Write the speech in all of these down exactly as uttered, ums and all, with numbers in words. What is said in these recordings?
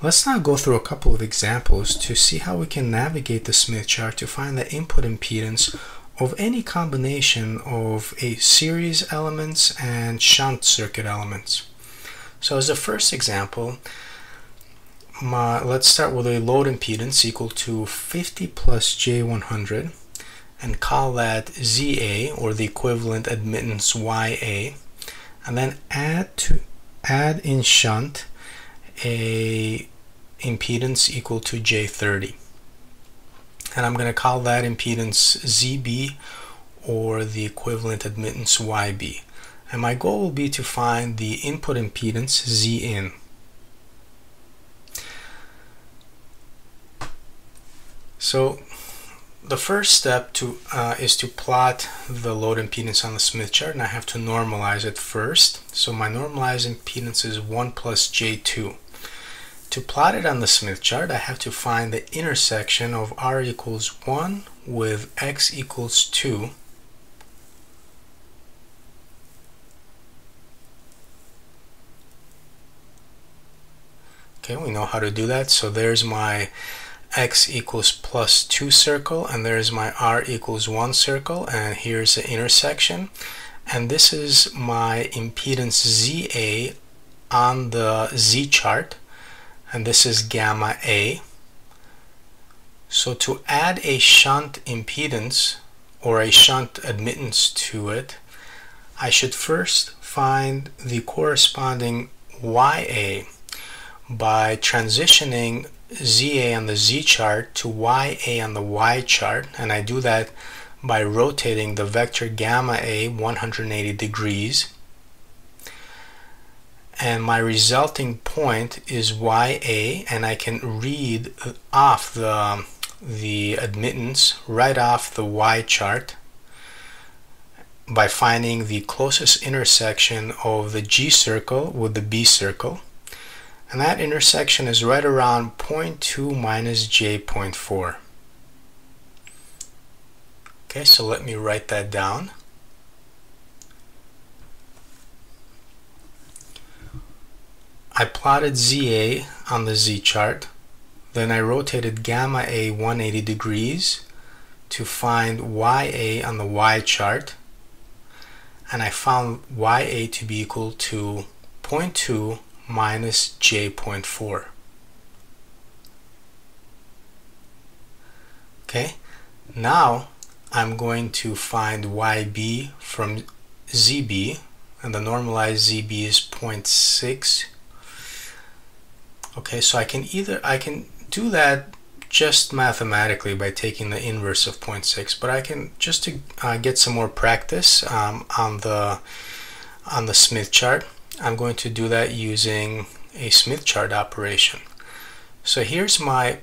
Let's now go through a couple of examples to see how we can navigate the Smith chart to find the input impedance of any combination of a series elements and shunt circuit elements. So as a first example, my, let's start with a load impedance equal to fifty plus J one hundred and call that Z A, or the equivalent admittance Y A, and then add to add in shunt a impedance equal to J thirty, and I'm going to call that impedance Z B, or the equivalent admittance Y B, and my goal will be to find the input impedance Z in. So the first step to uh, is to plot the load impedance on the Smith chart, and I have to normalize it first. So my normalized impedance is one plus J two. To plot it on the Smith chart, I have to find the intersection of R equals one with X equals two . Okay, we know how to do that. So there's my X equals plus two circle, and there's my R equals one circle, and here's the intersection, and this is my impedance Z A on the Z chart, and this is gamma A. So to add a shunt impedance or a shunt admittance to it, I should first find the corresponding Y A by transitioning Z A on the Z chart to Y A on the Y chart, and I do that by rotating the vector gamma A one hundred eighty degrees, and my resulting point is Y A, and I can read off the, the admittance right off the Y chart by finding the closest intersection of the G circle with the B circle. And that intersection is right around zero point two minus J zero point four. Okay, so let me write that down. I plotted Z A on the Z chart, then I rotated gamma A one hundred eighty degrees to find Y A on the Y chart, and I found Y A to be equal to zero point two minus J zero point four. Okay, now I'm going to find Y B from Z B, and the normalized Z B is zero point six. Okay, so I can either I can do that just mathematically by taking the inverse of zero point six, but I can just to uh, get some more practice um, on the on the Smith chart, I'm going to do that using a Smith chart operation. So here's my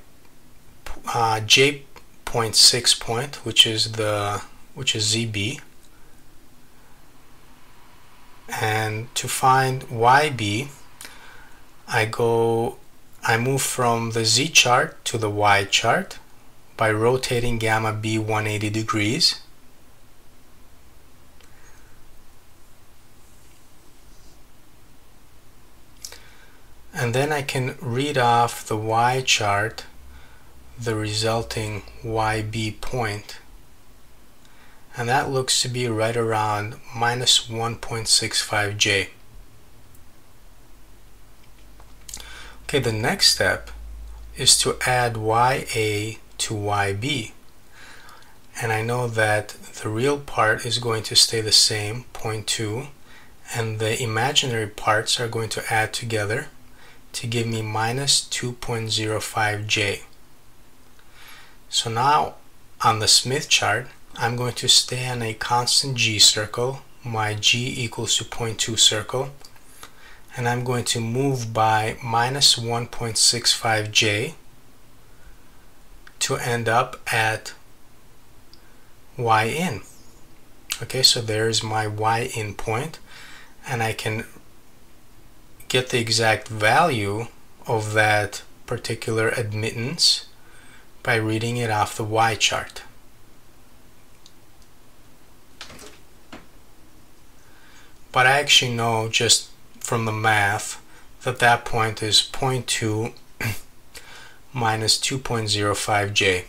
uh, J zero point six point, which is the which is Z B, and to find Y B, I go I move from the Z chart to the Y chart by rotating gamma B one hundred eighty degrees. And then I can read off the Y chart the resulting Y B point, and that looks to be right around minus one point six five J. Okay, the next step is to add Y A to Y B, and I know that the real part is going to stay the same, zero point two, and the imaginary parts are going to add together to give me minus two point zero five J. So now on the Smith chart, I'm going to stay on a constant G circle, my G equals to zero point two circle, and I'm going to move by minus one point six five J to end up at Y in. Okay, so there's my Y in point, and I can get the exact value of that particular admittance by reading it off the Y chart. But I actually know just from the math that that point is zero point two minus two point zero five j.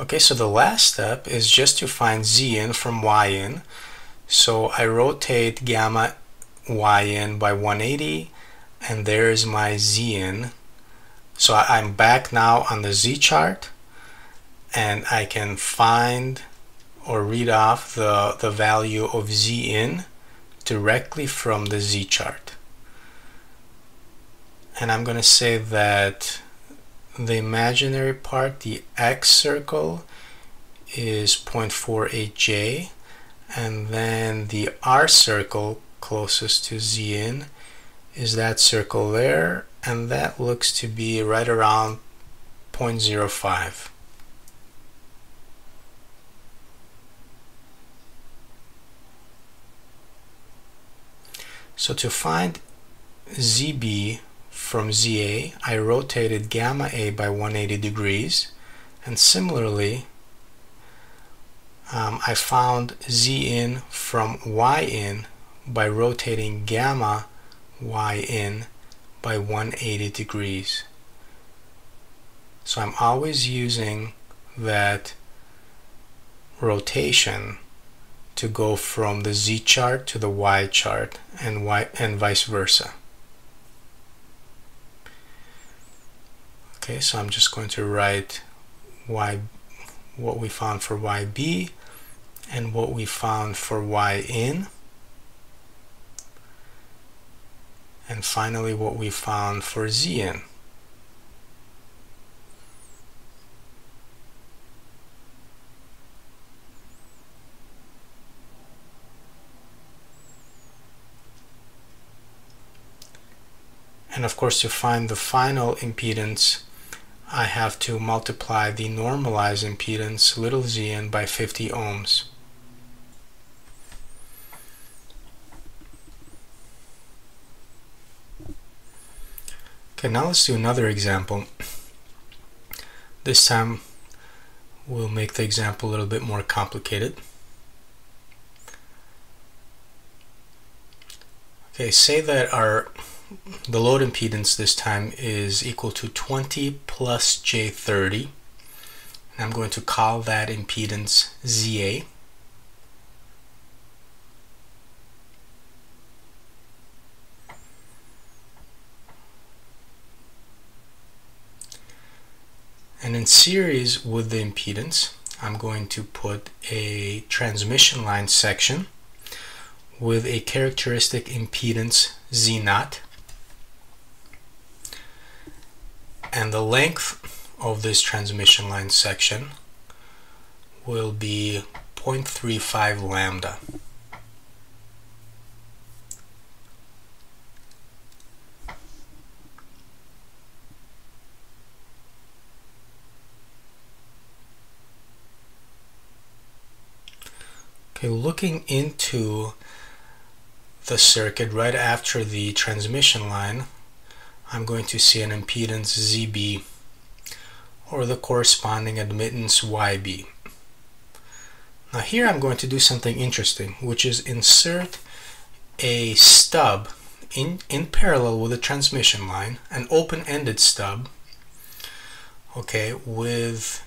Okay, so the last step is just to find z in from y in. So I rotate gamma y in by one eighty, and there is my z in. So I'm back now on the z chart, and I can find or read off the, the value of z in directly from the z chart. And I'm going to say that the imaginary part, the x circle, is zero point four eight j, and then the r circle closest to z in is that circle there, and that looks to be right around zero point zero five. So to find Z B from Z A, I rotated gamma A by one hundred eighty degrees, and similarly um, I found Z in from Y in by rotating gamma Y in by one hundred eighty degrees. So I'm always using that rotation to go from the Z chart to the Y chart and y and vice versa. Okay, so I'm just going to write y, what we found for Y B and what we found for Y in, and finally what we found for Z in. And of course, to find the final impedance, I have to multiply the normalized impedance, little z in, by fifty ohms. Okay, now let's do another example. This time we'll make the example a little bit more complicated. Okay, say that our the load impedance this time is equal to twenty plus j thirty, and I'm going to call that impedance Z A. And in series with the impedance, I'm going to put a transmission line section with a characteristic impedance Z naught. And the length of this transmission line section will be zero point three five lambda. Okay, looking into the circuit right after the transmission line, I'm going to see an impedance Z B, or the corresponding admittance Y B. Now here I'm going to do something interesting, which is insert a stub in, in parallel with the transmission line, an open-ended stub. Okay, with,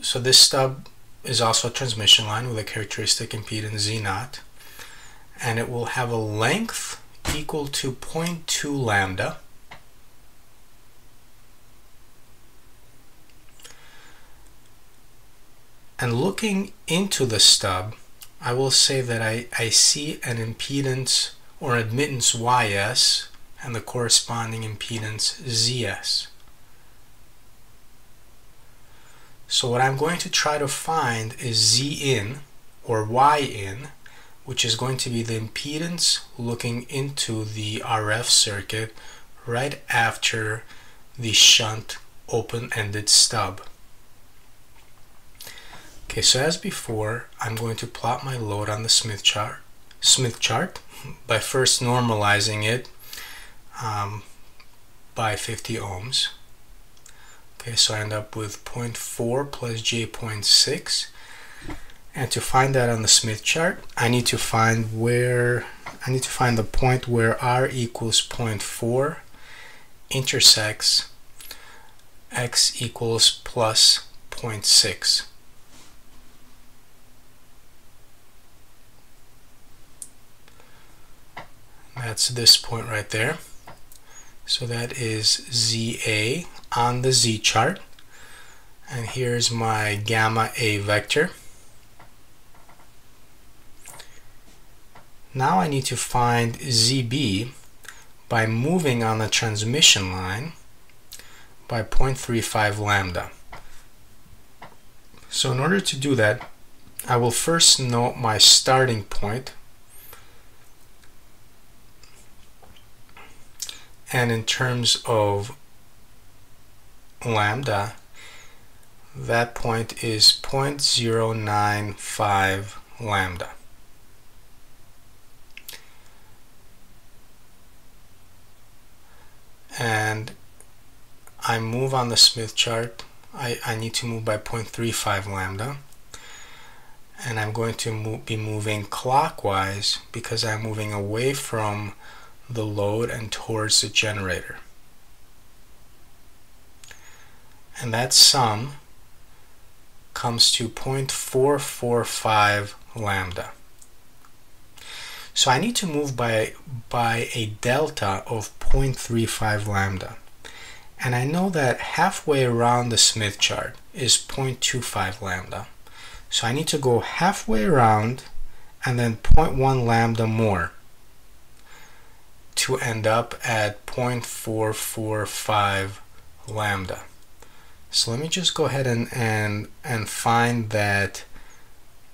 so this stub is also a transmission line with a characteristic impedance Z naught, and it will have a length equal to zero point two lambda. And looking into the stub, I will say that I, I see an impedance or admittance Y S and the corresponding impedance Z S. So what I'm going to try to find is Z in or Y in, which is going to be the impedance looking into the R F circuit right after the shunt open-ended stub. Okay, so as before, I'm going to plot my load on the Smith chart, Smith chart by first normalizing it um, by fifty ohms. Okay, so I end up with zero point four plus j zero point six. And to find that on the Smith chart, I need to find where I need to find the point where r equals zero point four intersects x equals plus zero point six. That's this point right there. So that is Z A on the Z chart. And here's my gamma A vector. Now I need to find Z B by moving on the transmission line by zero point three five lambda. So in order to do that, I will first note my starting point. And in terms of lambda, that point is zero point zero nine five lambda. And I move on the Smith chart. I, I need to move by zero point three five lambda. And I'm going to move, be moving clockwise because I'm moving away from the load and towards the generator. And that sum comes to zero point four four five lambda. So I need to move by, by a delta of zero point three five lambda. And I know that halfway around the Smith chart is zero point two five lambda. So I need to go halfway around and then zero point one lambda more to end up at zero point four four five lambda. So let me just go ahead and, and, and find that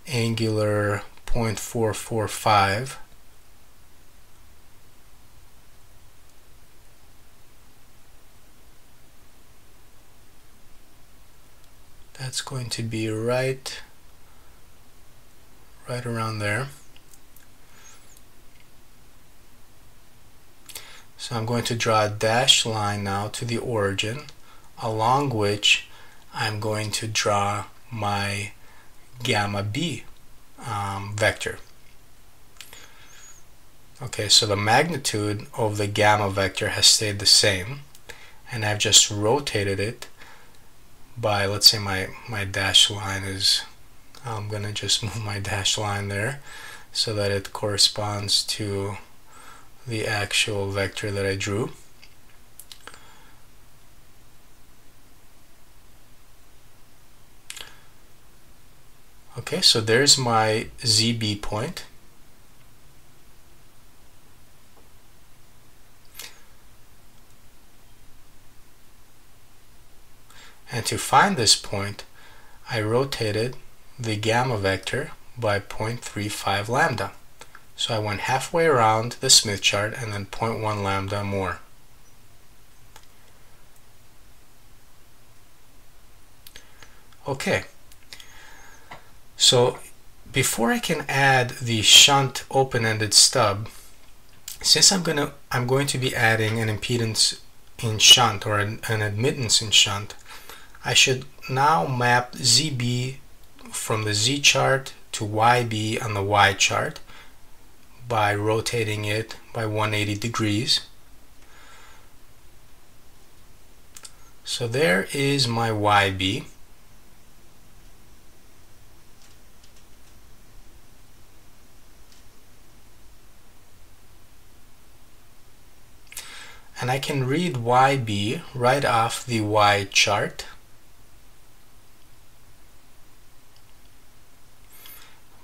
angular zero point four four five. That's going to be right, right around there. So I'm going to draw a dashed line now to the origin, along which I'm going to draw my gamma B um, vector. Okay, so the magnitude of the gamma vector has stayed the same, and I've just rotated it by, let's say my, my dashed line is, I'm going to just move my dashed line there so that it corresponds to the actual vector that I drew. Okay, so there's my Z B point. And to find this point, I rotated the gamma vector by zero point three five lambda. So I went halfway around the Smith chart and then zero point one lambda more. Okay, so before I can add the shunt open-ended stub, since I'm gonna I'm going to be adding an impedance in shunt or an, an admittance in shunt, I should now map Z B from the Z chart to Y B on the Y chart by rotating it by one hundred eighty degrees. So there is my Y B. And I can read Y B right off the Y chart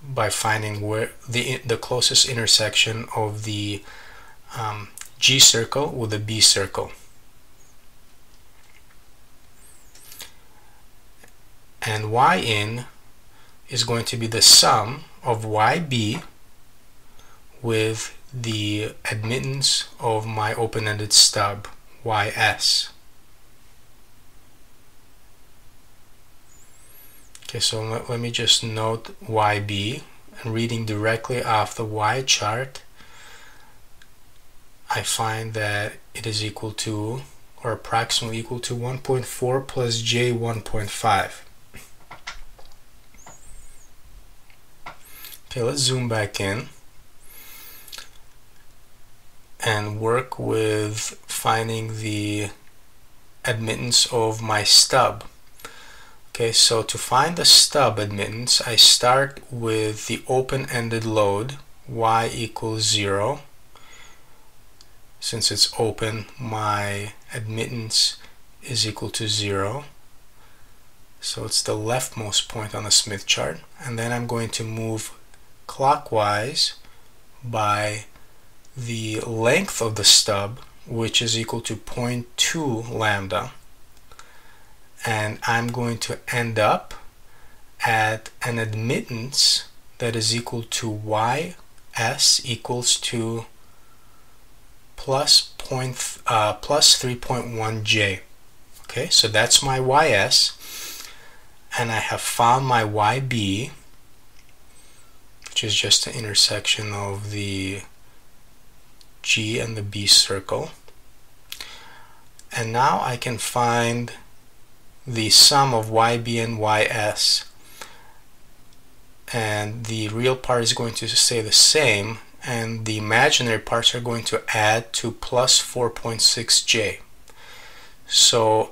by finding where the, the closest intersection of the um, G circle with the B circle. And Y in is going to be the sum of Y B with the admittance of my open-ended stub Y S. Okay, so let, let me just note Y B, and reading directly off the Y chart, I find that it is equal to or approximately equal to one point four plus j one point five. Okay, let's zoom back in and work with finding the admittance of my stub. Okay, so to find the stub admittance, I start with the open-ended load, y equals zero. Since it's open, my admittance is equal to zero. So it's the leftmost point on the Smith chart. And then I'm going to move clockwise by the length of the stub, which is equal to zero point two lambda, and I'm going to end up at an admittance that is equal to ys equals to plus point uh, plus three point one j. Okay, so that's my ys, and I have found my yb, which is just the intersection of the G and the B circle. And now I can find the sum of Y B and Y S, and the real part is going to stay the same, and the imaginary parts are going to add to plus four point six j. So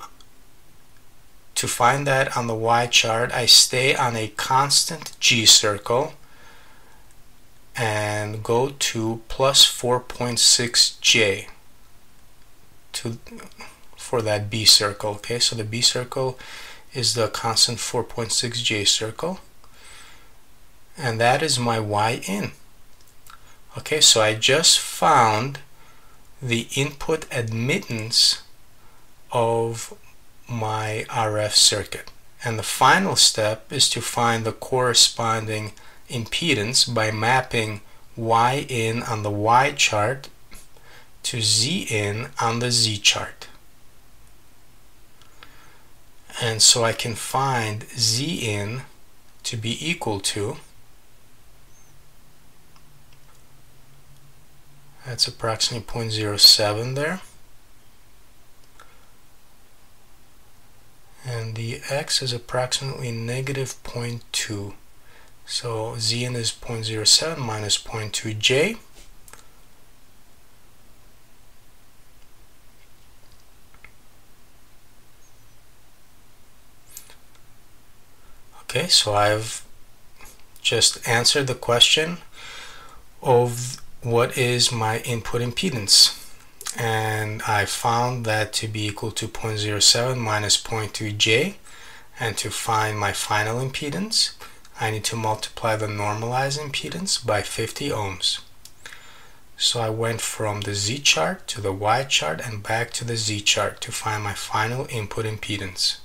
to find that on the Y chart, I stay on a constant G circle and go to plus four point six j to for that B circle. Okay, so the B circle is the constant four point six j circle, and that is my y in. Okay, so I just found the input admittance of my R F circuit, and the final step is to find the corresponding impedance by mapping y in on the y chart to z in on the z chart. And so I can find z in to be equal to, that's approximately zero point zero seven there, and the x is approximately negative zero point two. So z in is zero point zero seven minus zero point two j, okay, so I've just answered the question of what is my input impedance, and I found that to be equal to zero point zero seven minus zero point two j, and to find my final impedance I need to multiply the normalized impedance by fifty ohms. So I went from the Z chart to the Y chart and back to the Z chart to find my final input impedance.